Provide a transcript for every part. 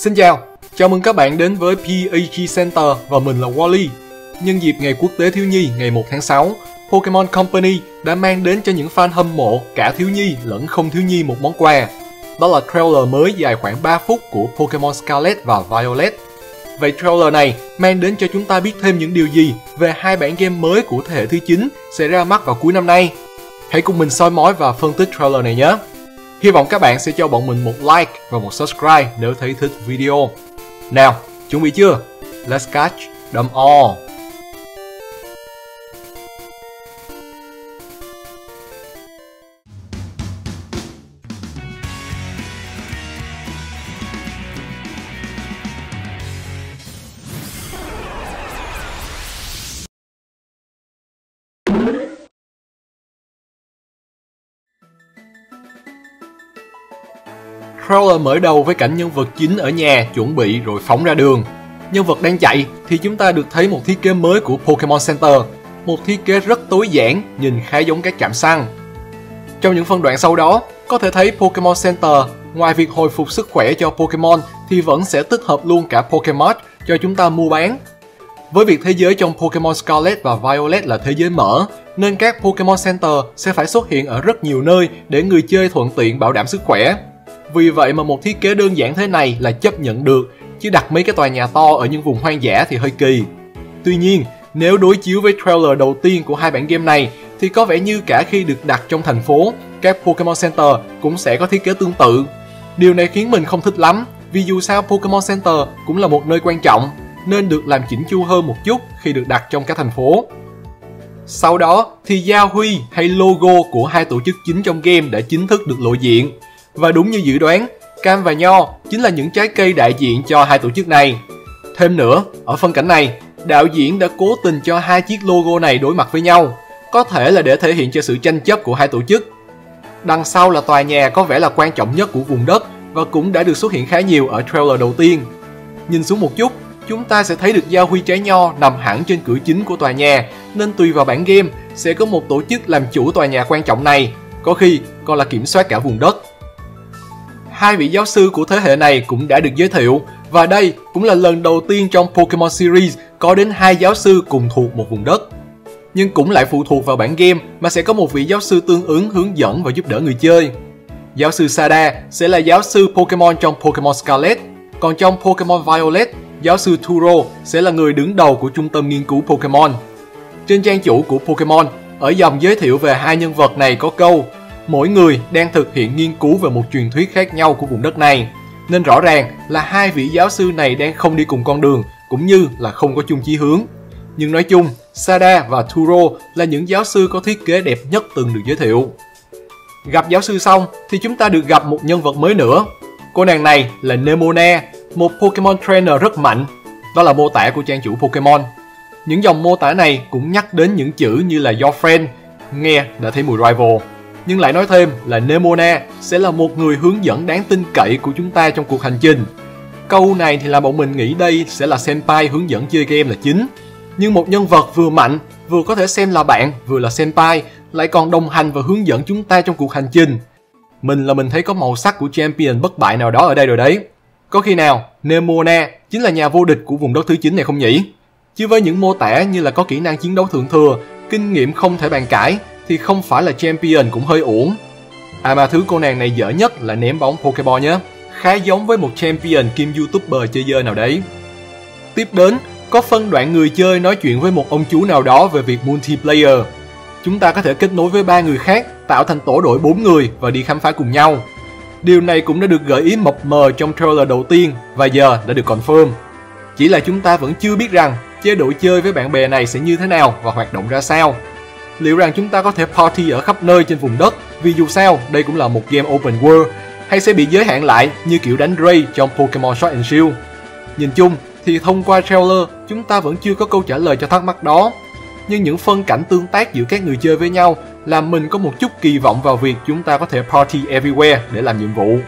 Xin chào, chào mừng các bạn đến với PAG Center và mình là Wally. Nhân dịp Ngày Quốc tế Thiếu Nhi ngày 1 tháng 6, Pokemon Company đã mang đến cho những fan hâm mộ cả thiếu nhi lẫn không thiếu nhi một món quà. Đó là trailer mới dài khoảng 3 phút của Pokemon Scarlet và Violet. Vậy trailer này mang đến cho chúng ta biết thêm những điều gì về hai bản game mới của thế hệ thứ 9 sẽ ra mắt vào cuối năm nay? Hãy cùng mình soi mói và phân tích trailer này nhé! Hy vọng các bạn sẽ cho bọn mình một like và một subscribe nếu thấy thích video. Nào, chuẩn bị chưa? Let's catch them all! Trailer mở đầu với cảnh nhân vật chính ở nhà chuẩn bị rồi phóng ra đường. Nhân vật đang chạy thì chúng ta được thấy một thiết kế mới của Pokemon Center, một thiết kế rất tối giản, nhìn khá giống các trạm xăng. Trong những phân đoạn sau đó, có thể thấy Pokemon Center ngoài việc hồi phục sức khỏe cho Pokemon thì vẫn sẽ tích hợp luôn cả Pokemon cho chúng ta mua bán. Với việc thế giới trong Pokemon Scarlet và Violet là thế giới mở, nên các Pokemon Center sẽ phải xuất hiện ở rất nhiều nơi để người chơi thuận tiện bảo đảm sức khỏe. Vì vậy mà một thiết kế đơn giản thế này là chấp nhận được, chứ đặt mấy cái tòa nhà to ở những vùng hoang dã thì hơi kỳ. Tuy nhiên, nếu đối chiếu với trailer đầu tiên của hai bản game này, thì có vẻ như cả khi được đặt trong thành phố, các Pokemon Center cũng sẽ có thiết kế tương tự. Điều này khiến mình không thích lắm, vì dù sao Pokemon Center cũng là một nơi quan trọng, nên được làm chỉnh chu hơn một chút khi được đặt trong cả thành phố. Sau đó thì giao huy hay logo của hai tổ chức chính trong game đã chính thức được lộ diện. Và đúng như dự đoán, cam và nho chính là những trái cây đại diện cho hai tổ chức này. Thêm nữa, ở phân cảnh này, đạo diễn đã cố tình cho hai chiếc logo này đối mặt với nhau, có thể là để thể hiện cho sự tranh chấp của hai tổ chức. Đằng sau là tòa nhà có vẻ là quan trọng nhất của vùng đất và cũng đã được xuất hiện khá nhiều ở trailer đầu tiên. Nhìn xuống một chút, chúng ta sẽ thấy được giao huy trái nho nằm hẳn trên cửa chính của tòa nhà, nên tùy vào bản game sẽ có một tổ chức làm chủ tòa nhà quan trọng này, có khi còn là kiểm soát cả vùng đất. Hai vị giáo sư của thế hệ này cũng đã được giới thiệu, và đây cũng là lần đầu tiên trong Pokemon series có đến hai giáo sư cùng thuộc một vùng đất. Nhưng cũng lại phụ thuộc vào bản game mà sẽ có một vị giáo sư tương ứng hướng dẫn và giúp đỡ người chơi. Giáo sư Sada sẽ là giáo sư Pokemon trong Pokemon Scarlet, còn trong Pokemon Violet, giáo sư Turo sẽ là người đứng đầu của trung tâm nghiên cứu Pokemon. Trên trang chủ của Pokemon, ở dòng giới thiệu về hai nhân vật này có câu: mỗi người đang thực hiện nghiên cứu về một truyền thuyết khác nhau của vùng đất này, nên rõ ràng là hai vị giáo sư này đang không đi cùng con đường, cũng như là không có chung chí hướng. Nhưng nói chung, Sada và Turo là những giáo sư có thiết kế đẹp nhất từng được giới thiệu. Gặp giáo sư xong thì chúng ta được gặp một nhân vật mới nữa. Cô nàng này là Nemona, một Pokemon Trainer rất mạnh. Đó là mô tả của trang chủ Pokemon. Những dòng mô tả này cũng nhắc đến những chữ như là Your Friend, nghe đã thấy mùi rival. Nhưng lại nói thêm là Nemona sẽ là một người hướng dẫn đáng tin cậy của chúng ta trong cuộc hành trình. Câu này thì làm bọn mình nghĩ đây sẽ là senpai hướng dẫn chơi game là chính. Nhưng một nhân vật vừa mạnh, vừa có thể xem là bạn, vừa là senpai, lại còn đồng hành và hướng dẫn chúng ta trong cuộc hành trình. Mình thấy có màu sắc của champion bất bại nào đó ở đây rồi đấy. Có khi nào Nemona chính là nhà vô địch của vùng đất thứ 9 này không nhỉ? Chứ với những mô tả như là có kỹ năng chiến đấu thượng thừa, kinh nghiệm không thể bàn cãi, thì không phải là champion cũng hơi uổng. À mà thứ cô nàng này dở nhất là ném bóng Pokeball nhé. Khá giống với một champion kim YouTuber chơi dơ nào đấy. Tiếp đến, có phân đoạn người chơi nói chuyện với một ông chú nào đó về việc multiplayer. Chúng ta có thể kết nối với 3 người khác, tạo thành tổ đội 4 người và đi khám phá cùng nhau. Điều này cũng đã được gợi ý mập mờ trong trailer đầu tiên và giờ đã được confirm. Chỉ là chúng ta vẫn chưa biết rằng chế độ chơi với bạn bè này sẽ như thế nào và hoạt động ra sao. Liệu rằng chúng ta có thể party ở khắp nơi trên vùng đất, vì dù sao đây cũng là một game open world, hay sẽ bị giới hạn lại như kiểu đánh raid trong Pokemon Sword and Shield? Nhìn chung thì thông qua trailer chúng ta vẫn chưa có câu trả lời cho thắc mắc đó, nhưng những phân cảnh tương tác giữa các người chơi với nhau làm mình có một chút kỳ vọng vào việc chúng ta có thể party everywhere để làm nhiệm vụ.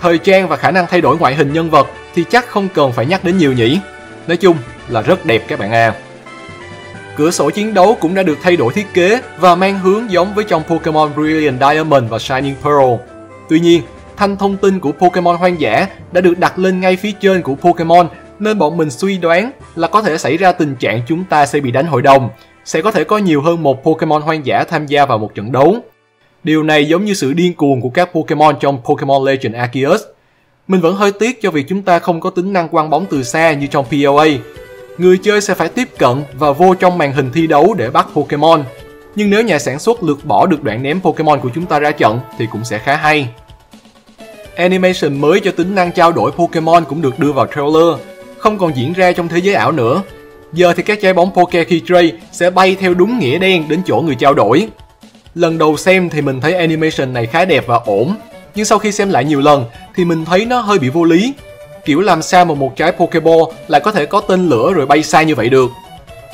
Thời trang và khả năng thay đổi ngoại hình nhân vật thì chắc không cần phải nhắc đến nhiều nhỉ, nói chung là rất đẹp các bạn à. Cửa sổ chiến đấu cũng đã được thay đổi thiết kế và mang hướng giống với trong Pokemon Brilliant Diamond và Shining Pearl. Tuy nhiên, thanh thông tin của Pokemon hoang dã đã được đặt lên ngay phía trên của Pokemon, nên bọn mình suy đoán là có thể xảy ra tình trạng chúng ta sẽ bị đánh hội đồng, sẽ có thể có nhiều hơn một Pokemon hoang dã tham gia vào một trận đấu. Điều này giống như sự điên cuồng của các Pokemon trong Pokemon Legend Arceus. Mình vẫn hơi tiếc cho việc chúng ta không có tính năng quăng bóng từ xa như trong POA. Người chơi sẽ phải tiếp cận và vô trong màn hình thi đấu để bắt Pokemon. Nhưng nếu nhà sản xuất lược bỏ được đoạn ném Pokemon của chúng ta ra trận thì cũng sẽ khá hay. Animation mới cho tính năng trao đổi Pokemon cũng được đưa vào trailer, không còn diễn ra trong thế giới ảo nữa. Giờ thì các trái bóng Poke Keytray sẽ bay theo đúng nghĩa đen đến chỗ người trao đổi. Lần đầu xem thì mình thấy animation này khá đẹp và ổn, nhưng sau khi xem lại nhiều lần thì mình thấy nó hơi bị vô lý. Kiểu làm sao mà một trái Pokeball lại có thể có tên lửa rồi bay xa như vậy được.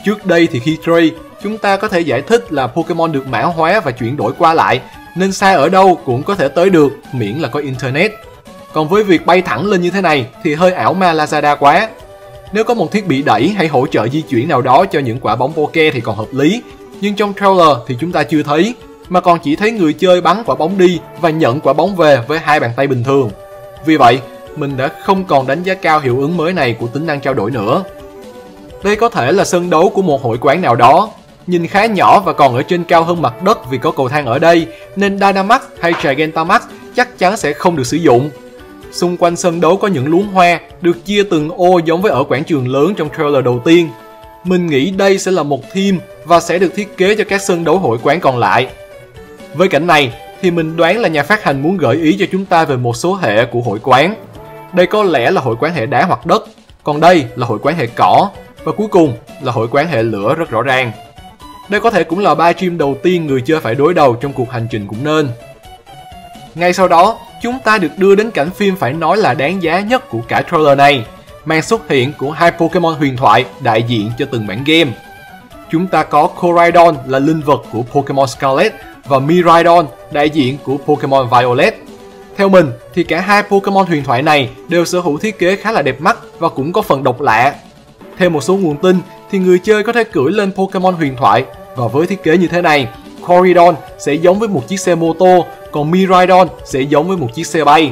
Trước đây thì khi trade, chúng ta có thể giải thích là Pokemon được mã hóa và chuyển đổi qua lại, nên xa ở đâu cũng có thể tới được, miễn là có Internet. Còn với việc bay thẳng lên như thế này thì hơi ảo ma Lazada quá. Nếu có một thiết bị đẩy hay hỗ trợ di chuyển nào đó cho những quả bóng Poke thì còn hợp lý, nhưng trong trailer thì chúng ta chưa thấy, mà còn chỉ thấy người chơi bắn quả bóng đi và nhận quả bóng về với hai bàn tay bình thường. Vì vậy, mình đã không còn đánh giá cao hiệu ứng mới này của tính năng trao đổi nữa. Đây có thể là sân đấu của một hội quán nào đó, nhìn khá nhỏ và còn ở trên cao hơn mặt đất vì có cầu thang ở đây, nên Dynamax hay Gigantamax chắc chắn sẽ không được sử dụng. Xung quanh sân đấu có những luống hoa được chia từng ô giống với ở quảng trường lớn trong trailer đầu tiên. Mình nghĩ đây sẽ là một theme và sẽ được thiết kế cho các sân đấu hội quán còn lại. Với cảnh này thì mình đoán là nhà phát hành muốn gợi ý cho chúng ta về một số hệ của hội quán. Đây có lẽ là hội quán hệ đá hoặc đất, còn đây là hội quán hệ cỏ, và cuối cùng là hội quán hệ lửa rất rõ ràng. Đây có thể cũng là 3 gym đầu tiên người chơi phải đối đầu trong cuộc hành trình cũng nên. Ngay sau đó, chúng ta được đưa đến cảnh phim phải nói là đáng giá nhất của cả trailer này, màn xuất hiện của hai Pokemon huyền thoại đại diện cho từng bản game. Chúng ta có Koraidon là linh vật của Pokemon Scarlet và Miraidon đại diện của Pokemon Violet. Theo mình thì cả hai Pokemon huyền thoại này đều sở hữu thiết kế khá là đẹp mắt và cũng có phần độc lạ. Theo một số nguồn tin thì người chơi có thể cưỡi lên Pokemon huyền thoại, và với thiết kế như thế này, Koraidon sẽ giống với một chiếc xe mô tô, còn Miraidon sẽ giống với một chiếc xe bay.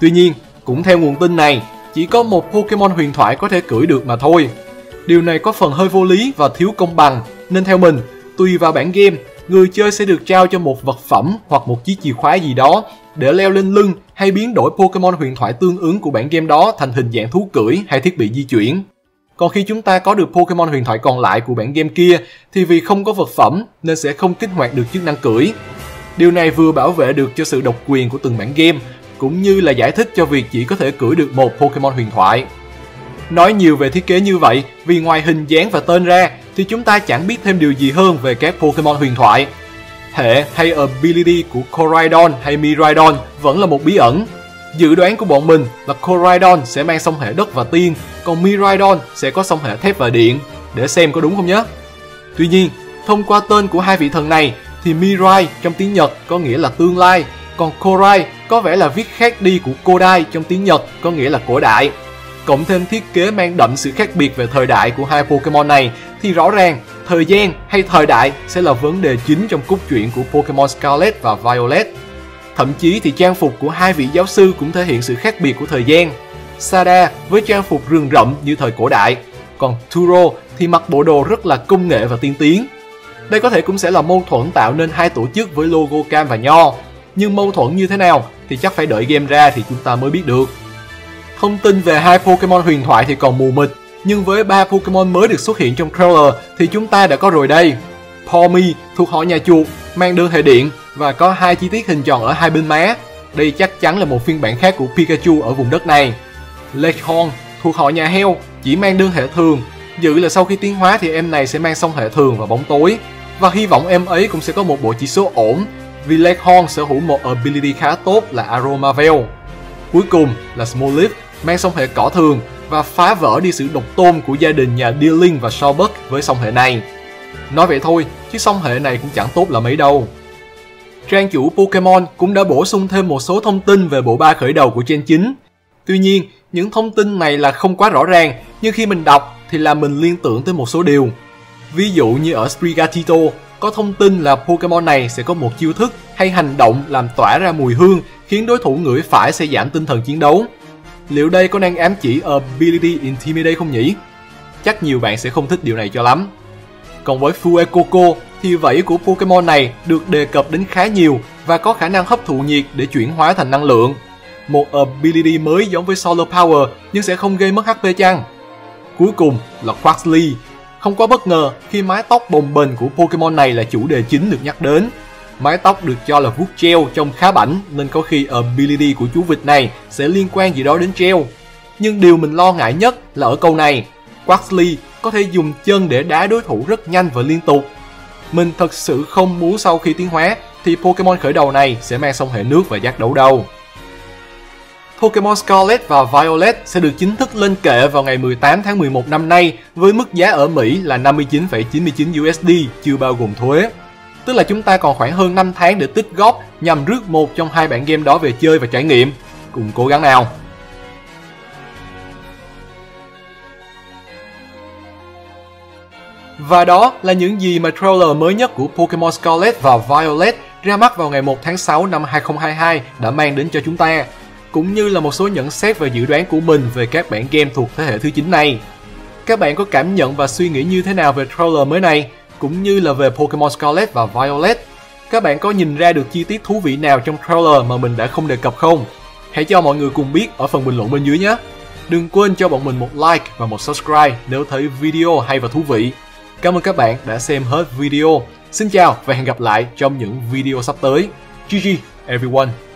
Tuy nhiên, cũng theo nguồn tin này, chỉ có một Pokemon huyền thoại có thể cưỡi được mà thôi. Điều này có phần hơi vô lý và thiếu công bằng, nên theo mình, tùy vào bản game, người chơi sẽ được trao cho một vật phẩm hoặc một chiếc chìa khóa gì đó để leo lên lưng hay biến đổi Pokemon huyền thoại tương ứng của bản game đó thành hình dạng thú cưỡi hay thiết bị di chuyển. Còn khi chúng ta có được Pokemon huyền thoại còn lại của bản game kia thì vì không có vật phẩm nên sẽ không kích hoạt được chức năng cưỡi. Điều này vừa bảo vệ được cho sự độc quyền của từng bản game, cũng như là giải thích cho việc chỉ có thể cưỡi được một Pokemon huyền thoại. Nói nhiều về thiết kế như vậy vì ngoài hình dáng và tên ra thì chúng ta chẳng biết thêm điều gì hơn về các Pokemon huyền thoại. Hệ hay ability của Koraidon hay Miraidon vẫn là một bí ẩn. Dự đoán của bọn mình là Koraidon sẽ mang song hệ đất và tiên, còn Miraidon sẽ có song hệ thép và điện, để xem có đúng không nhé. Tuy nhiên, thông qua tên của hai vị thần này thì Mirai trong tiếng Nhật có nghĩa là tương lai, còn Korai có vẻ là viết khác đi của Kodai trong tiếng Nhật có nghĩa là cổ đại. Cộng thêm thiết kế mang đậm sự khác biệt về thời đại của hai Pokemon này thì rõ ràng thời gian hay thời đại sẽ là vấn đề chính trong cốt truyện của Pokemon Scarlet và Violet. Thậm chí thì trang phục của hai vị giáo sư cũng thể hiện sự khác biệt của thời gian. Sada với trang phục rườm rậm như thời cổ đại, còn Turo thì mặc bộ đồ rất là công nghệ và tiên tiến. Đây có thể cũng sẽ là mâu thuẫn tạo nên hai tổ chức với logo cam và nho, nhưng mâu thuẫn như thế nào thì chắc phải đợi game ra thì chúng ta mới biết được. Thông tin về hai Pokemon huyền thoại thì còn mù mịt, nhưng với 3 Pokemon mới được xuất hiện trong trailer thì chúng ta đã có rồi đây. Pawmi thuộc họ nhà chuột, mang đơn hệ điện và có hai chi tiết hình tròn ở hai bên má. Đây chắc chắn là một phiên bản khác của Pikachu ở vùng đất này. Lechonk thuộc họ nhà heo, chỉ mang đơn hệ thường. Dự là sau khi tiến hóa thì em này sẽ mang song hệ thường và bóng tối. Và hy vọng em ấy cũng sẽ có một bộ chỉ số ổn, vì Lechonk sở hữu một ability khá tốt là Aroma Veil. Cuối cùng là Smoliv, mang song hệ cỏ thường và phá vỡ đi sự độc tôn của gia đình nhà Dealing và Shawbuck với song hệ này. Nói vậy thôi, chứ song hệ này cũng chẳng tốt là mấy đâu. Trang chủ Pokemon cũng đã bổ sung thêm một số thông tin về bộ ba khởi đầu của Gen 9. Tuy nhiên, những thông tin này là không quá rõ ràng, nhưng khi mình đọc thì làm mình liên tưởng tới một số điều. Ví dụ như ở Sprigatito, có thông tin là Pokemon này sẽ có một chiêu thức hay hành động làm tỏa ra mùi hương khiến đối thủ ngửi phải sẽ giảm tinh thần chiến đấu. Liệu đây có đang ám chỉ Ability Intimidate không nhỉ? Chắc nhiều bạn sẽ không thích điều này cho lắm. Còn với Fuecoco thì vảy của Pokemon này được đề cập đến khá nhiều và có khả năng hấp thụ nhiệt để chuyển hóa thành năng lượng. Một Ability mới giống với Solar Power nhưng sẽ không gây mất HP chăng? Cuối cùng là Quaxly. Không quá bất ngờ khi mái tóc bồng bềnh của Pokemon này là chủ đề chính được nhắc đến. Mái tóc được cho là vuốt gel trong khá bảnh nên có khi Ability của chú vịt này sẽ liên quan gì đó đến gel. Nhưng điều mình lo ngại nhất là ở câu này. Quaxly có thể dùng chân để đá đối thủ rất nhanh và liên tục. Mình thật sự không muốn sau khi tiến hóa thì Pokemon khởi đầu này sẽ mang song hệ nước và giác đấu đầu. Pokemon Scarlet và Violet sẽ được chính thức lên kệ vào ngày 18 tháng 11 năm nay với mức giá ở Mỹ là 59,99 USD chưa bao gồm thuế. Tức là chúng ta còn khoảng hơn 5 tháng để tích góp nhằm rước một trong hai bản game đó về chơi và trải nghiệm. Cùng cố gắng nào! Và đó là những gì mà trailer mới nhất của Pokemon Scarlet và Violet ra mắt vào ngày 1 tháng 6 năm 2022 đã mang đến cho chúng ta, cũng như là một số nhận xét và dự đoán của mình về các bản game thuộc thế hệ thứ 9 này. Các bạn có cảm nhận và suy nghĩ như thế nào về trailer mới này, cũng như là về Pokemon Scarlet và Violet? Các bạn có nhìn ra được chi tiết thú vị nào trong trailer mà mình đã không đề cập không? Hãy cho mọi người cùng biết ở phần bình luận bên dưới nhé! Đừng quên cho bọn mình một like và một subscribe nếu thấy video hay và thú vị. Cảm ơn các bạn đã xem hết video. Xin chào và hẹn gặp lại trong những video sắp tới. GG everyone!